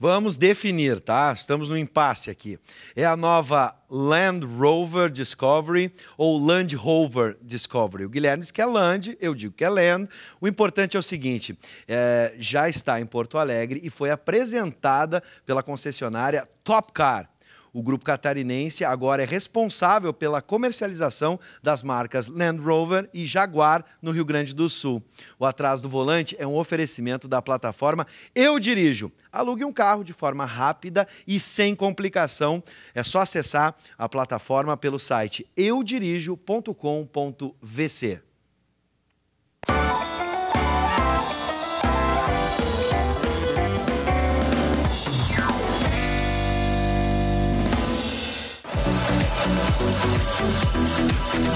Vamos definir, tá? Estamos no impasse aqui. É a nova Land Rover Discovery ou Land Rover Discovery. O Guilherme diz que é Land, eu digo que é Land. O importante é o seguinte, já está em Porto Alegre e foi apresentada pela concessionária Top Car. O grupo catarinense agora é responsável pela comercialização das marcas Land Rover e Jaguar no Rio Grande do Sul. O Atrás do Volante é um oferecimento da plataforma Eu Dirijo. Alugue um carro de forma rápida e sem complicação. É só acessar a plataforma pelo site eudirijo.com.vc.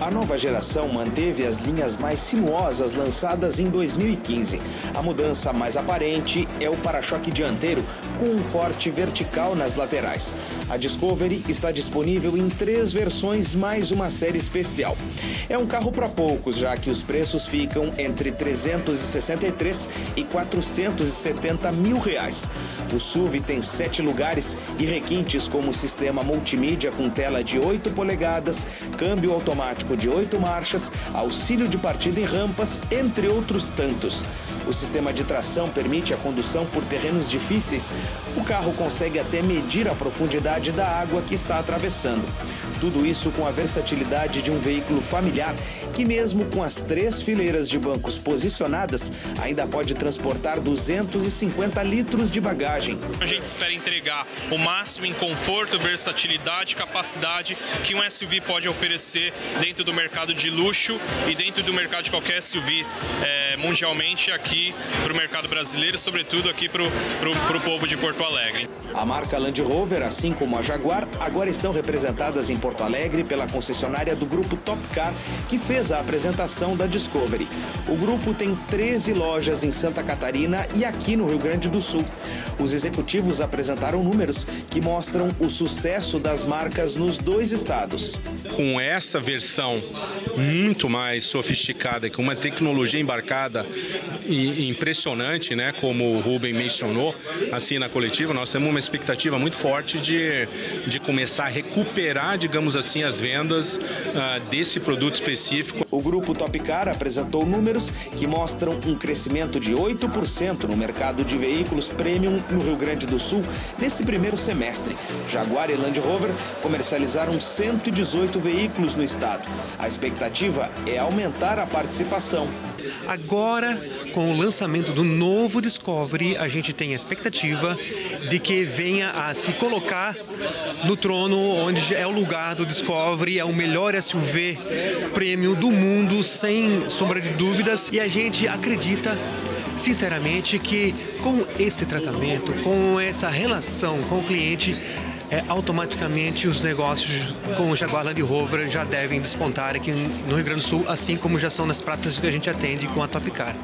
A nova geração manteve as linhas mais sinuosas lançadas em 2015. A mudança mais aparente é o para-choque dianteiro com um corte vertical nas laterais. A Discovery está disponível em 3 versões mais uma série especial. É um carro para poucos, já que os preços ficam entre 363 e 470 mil reais. O SUV tem 7 lugares e requintes como sistema multimídia com tela de 8 polegadas, câmbio automático de 8 marchas, auxílio de partida em rampas, entre outros tantos. O sistema de tração permite a condução por terrenos difíceis. O carro consegue até medir a profundidade da água que está atravessando. Tudo isso com a versatilidade de um veículo familiar que, mesmo com as 3 fileiras de bancos posicionadas, ainda pode transportar 250 litros de bagagem. A gente espera entregar o máximo em conforto, versatilidade, capacidade que um SUV pode oferecer dentro do mercado de luxo e dentro do mercado de qualquer SUV mundialmente, aqui para o mercado brasileiro, sobretudo aqui para o povo de Porto Alegre. A marca Land Rover, assim como a Jaguar, agora estão representadas em Porto Alegre pela concessionária do grupo Top Car, que fez a apresentação da Discovery. O grupo tem 13 lojas em Santa Catarina e aqui no Rio Grande do Sul. Os executivos apresentaram números que mostram o sucesso das marcas nos 2 estados. Com essa versão muito mais sofisticada, com uma tecnologia embarcada e impressionante, né, como o Ruben mencionou, assim na coletiva, nós temos uma expectativa muito forte de começar a recuperar, digamos assim, as vendas desse produto específico. O grupo Top Car apresentou números que mostram um crescimento de 8% no mercado de veículos premium no Rio Grande do Sul nesse primeiro semestre. Jaguar e Land Rover comercializaram 118 veículos no estado. A expectativa é aumentar a participação. Agora, com o lançamento do novo Discovery, a gente tem a expectativa de que venha a se colocar no trono onde é o lugar do Discovery, é o melhor SUV prêmio do mundo, sem sombra de dúvidas, e a gente acredita sinceramente que com esse tratamento, com essa relação com o cliente, automaticamente os negócios com o Jaguar Land Rover já devem despontar aqui no Rio Grande do Sul, assim como já são nas praças que a gente atende com a Top Car.